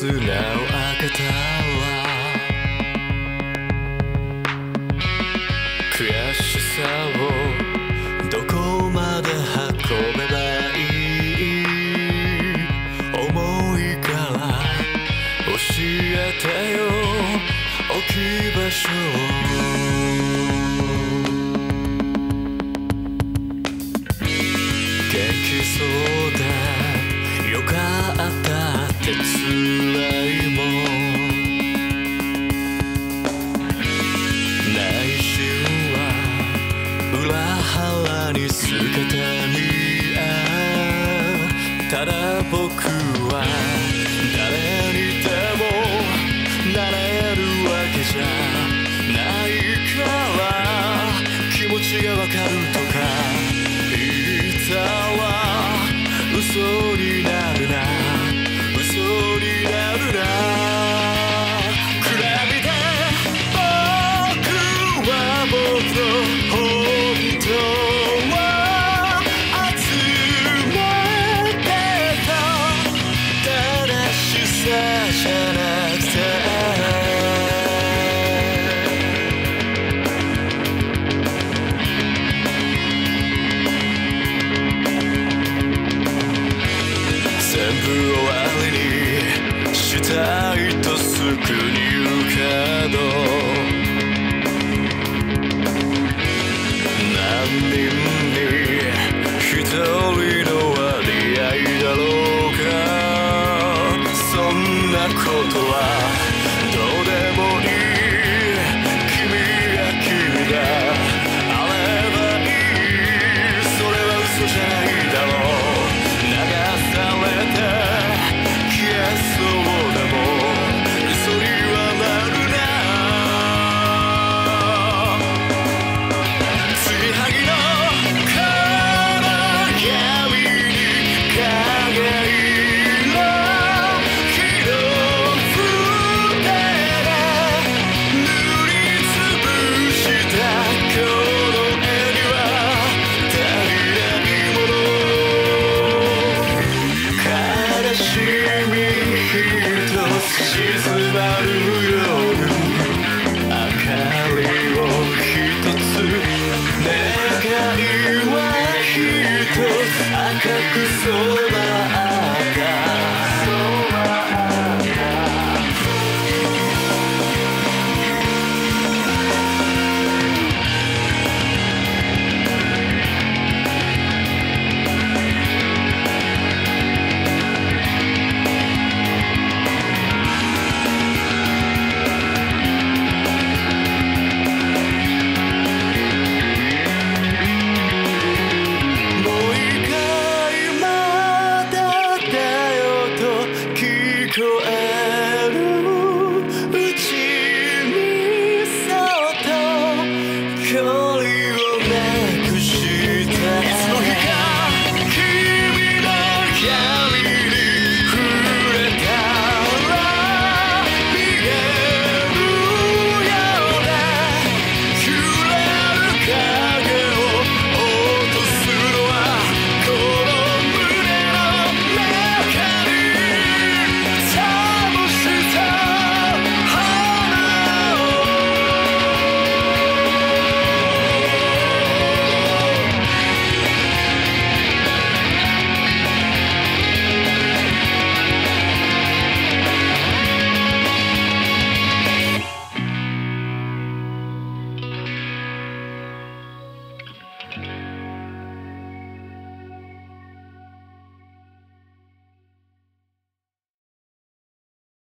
砂を開けたら悔しさをどこまで運べばいい、重いから教えてよ置き場所元気そうだよかったって辛いも内心は裏腹に透けた見合い、ただ僕は誰にでもなれるわけじゃないから気持ちがわかるとか言ったわ、嘘になるな嘘になるな、暗闇で僕はもっと本当を集めてた、正しさじゃなく終わりにしたいとすぐに言うけど、何人に一人の割合だろうか、そんなことはどうでもいい、君や君があればいい、それは嘘じゃないだろう、赤く染まる